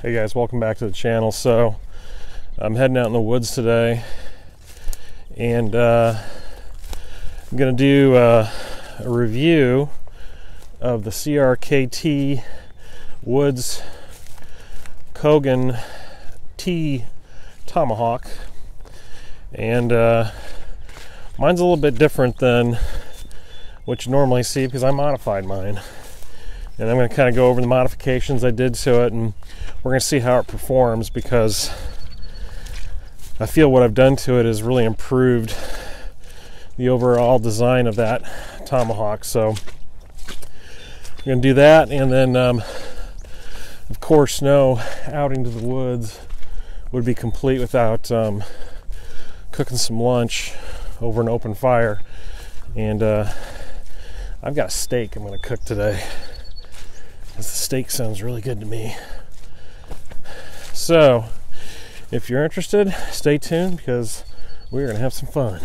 Hey guys, welcome back to the channel. So I'm heading out in the woods today, and I'm gonna do a review of the CRKT Woods Chogan T Tomahawk, and mine's a little bit different than what you normally see because I modified mine. And I'm going to kind of go over the modifications I did to it, and we're going to see how it performs, because I feel what I've done to it has really improved the overall design of that tomahawk. So I'm going to do that, and then of course no outing to the woods would be complete without cooking some lunch over an open fire, and I've got a steak I'm going to cook today. The steak sounds really good to me. So if you're interested, stay tuned, because we're gonna have some fun.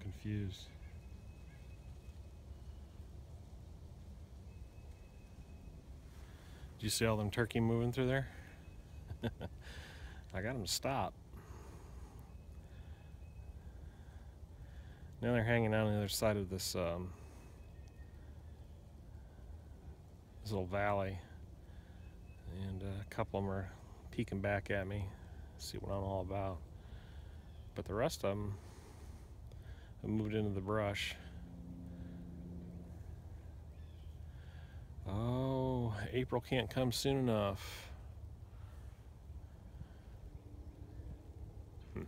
Confused. Did you see all them turkey moving through there? I got them to stop. Now they're hanging out on the other side of this, this little valley, and a couple of them are peeking back at me, see what I'm all about. But the rest of them, I moved into the brush. Oh, April can't come soon enough. All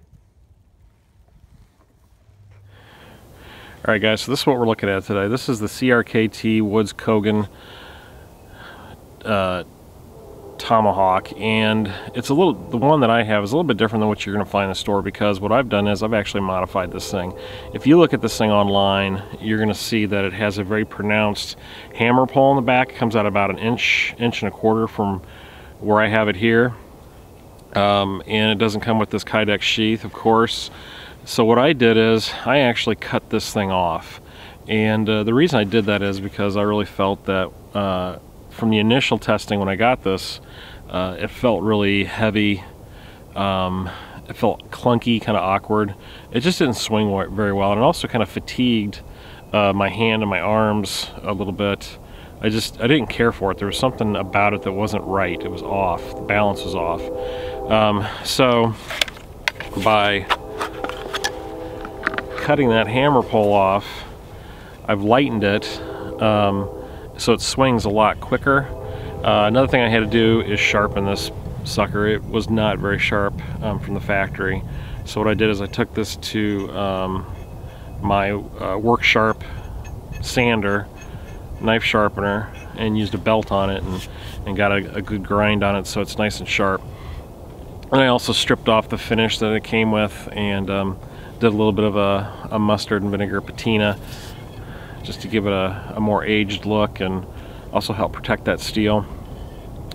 right guys, so this is what we're looking at today. This is the CRKT Woods Chogan Tomahawk, and it's a little, the one that I have is a little bit different than what you're going to find in the store, because what I've done is I've actually modified this thing. If you look at this thing online, you're going to see that it has a very pronounced hammer pull in the back. It comes out about an inch and a quarter from where I have it here, and it doesn't come with this Kydex sheath, of course. So what I did is I actually cut this thing off, and the reason I did that is because I really felt that from the initial testing when I got this, it felt really heavy, it felt clunky, kind of awkward. It just didn't swing very well, and it also kind of fatigued my hand and my arms a little bit. I didn't care for it. There was something about it that wasn't right. It was off. The balance was off. So by cutting that hammer pole off, I've lightened it, so it swings a lot quicker. Another thing I had to do is sharpen this sucker. It was not very sharp from the factory. So what I did is I took this to my Work Sharp sander, knife sharpener, and used a belt on it, and got a good grind on it so it's nice and sharp. And I also stripped off the finish that it came with, and did a little bit of a mustard and vinegar patina, just to give it a more aged look, and also help protect that steel.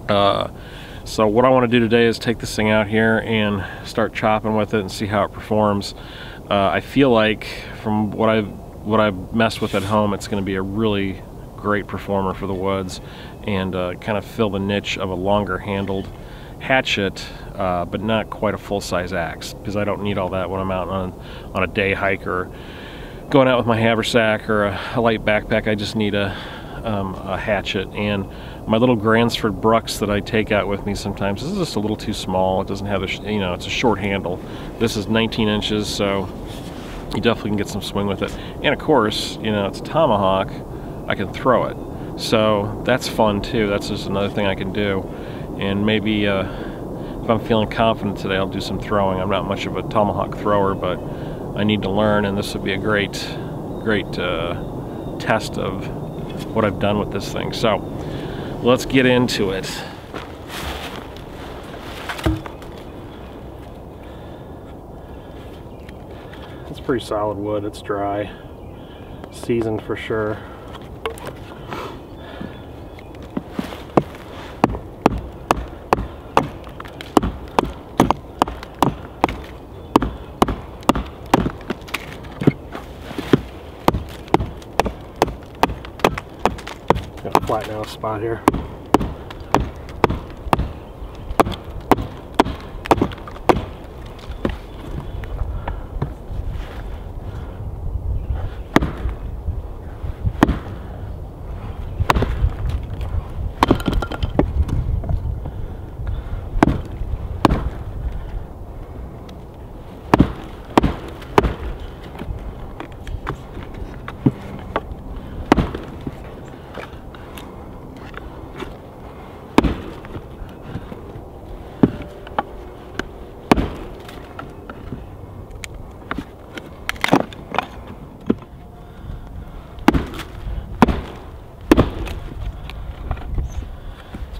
So what I want to do today is take this thing out here and start chopping with it and see how it performs. I feel like from what I've messed with at home, it's going to be a really great performer for the woods, and kind of fill the niche of a longer handled hatchet, but not quite a full-size axe, because I don't need all that when I'm out on a day hike, or going out with my haversack or a light backpack. I just need a hatchet, and my little Gransford Brux that I take out with me sometimes. This is just a little too small. It doesn't have a, you know, it's a short handle. This is 19 inches, so you definitely can get some swing with it. And of course, you know, it's a tomahawk, I can throw it. So that's fun too. That's just another thing I can do. And maybe if I'm feeling confident today, I'll do some throwing. I'm not much of a tomahawk thrower, but I need to learn, and this would be a great test of what I've done with this thing. So let's get into it. It's pretty solid wood. It's dry, seasoned for sure. Flatten out a spot here.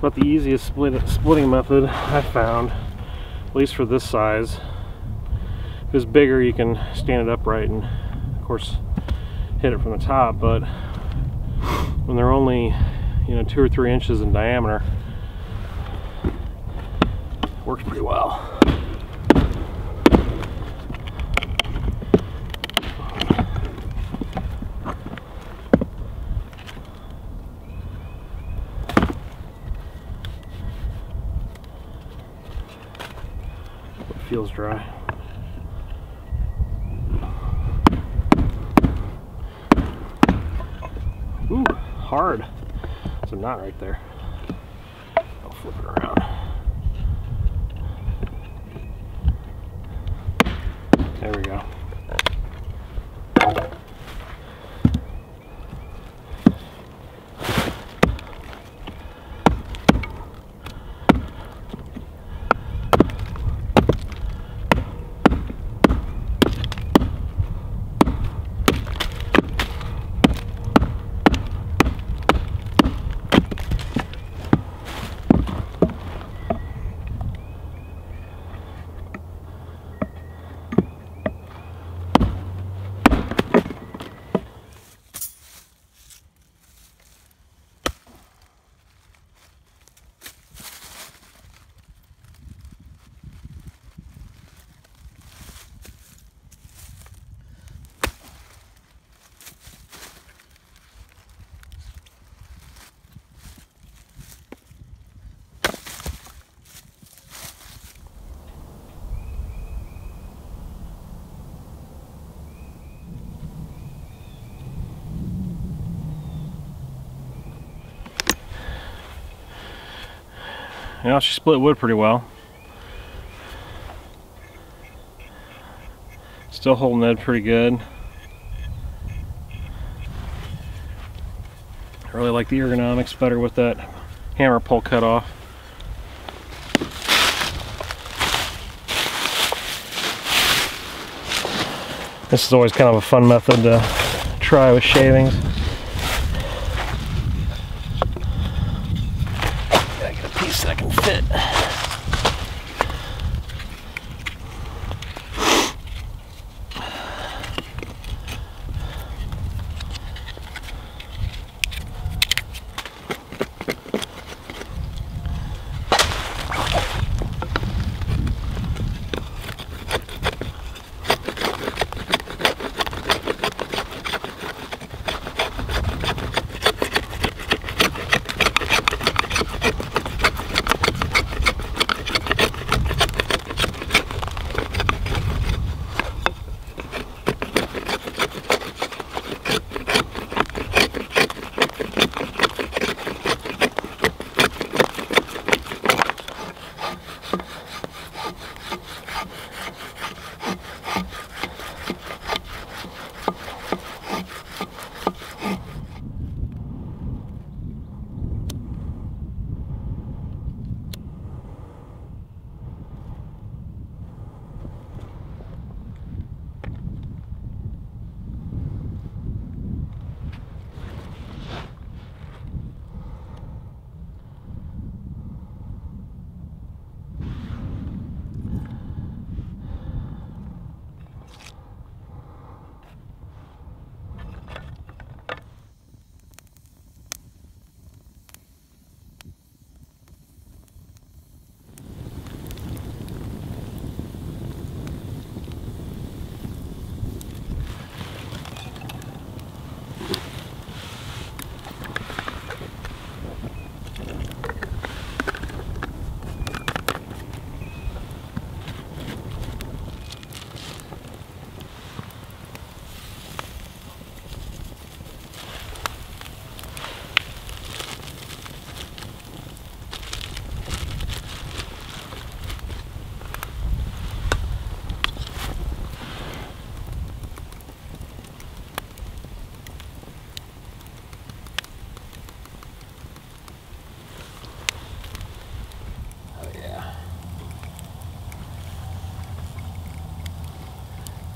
About the easiest splitting method I found, at least for this size. If it's bigger, you can stand it upright and of course hit it from the top, but when they're only, you know, 2 or 3 inches in diameter, it works pretty well. Feels dry. Ooh, hard. It's a knot right there. I'll flip it around. There we go. You know, she split wood pretty well. Still holding that pretty good. I really like the ergonomics better with that hammer pull cut off. This is always kind of a fun method to try with shavings.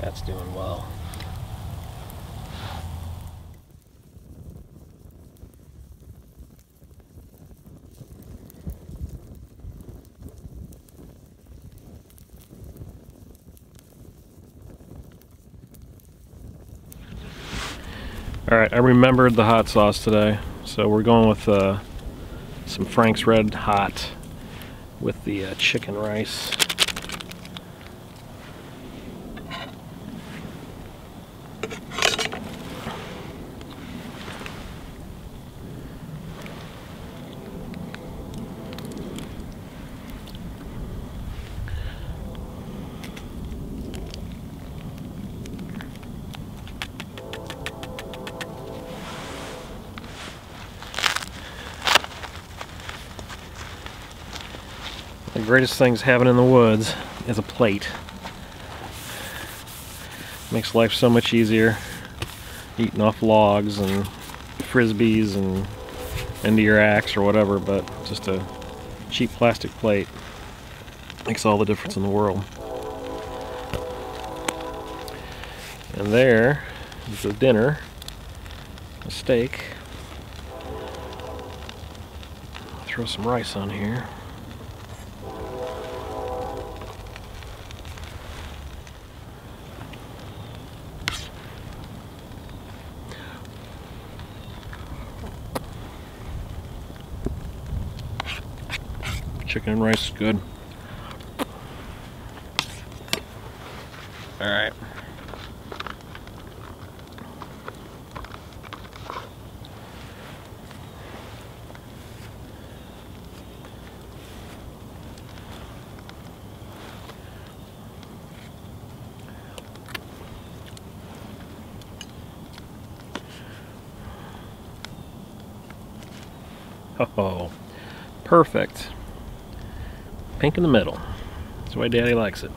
That's doing well. Alright, I remembered the hot sauce today, so we're going with some Frank's Red Hot with the chicken rice. The greatest things having in the woods is a plate. Makes life so much easier. Eating off logs and frisbees and into your axe or whatever, but just a cheap plastic plate makes all the difference in the world. And there is the dinner, a steak. Throw some rice on here. Chicken and rice is good. Alright. Oh, perfect. Pink in the middle. That's the way Daddy likes it.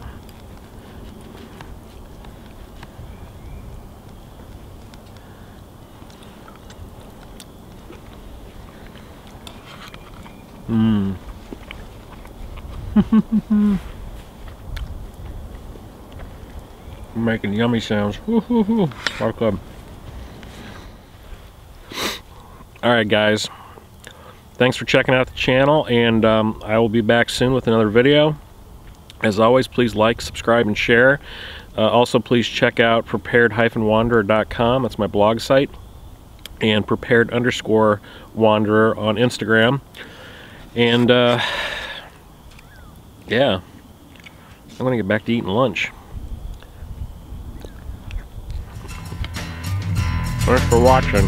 Mmm. Making yummy sounds. Woo-hoo-hoo. Our club. Alright, guys. Thanks for checking out the channel, and I will be back soon with another video. As always, please like, subscribe, and share. Also, please check out prepared-wanderer.com. That's my blog site. And prepared_wanderer on Instagram. And, yeah. I'm going to get back to eating lunch. Thanks for watching.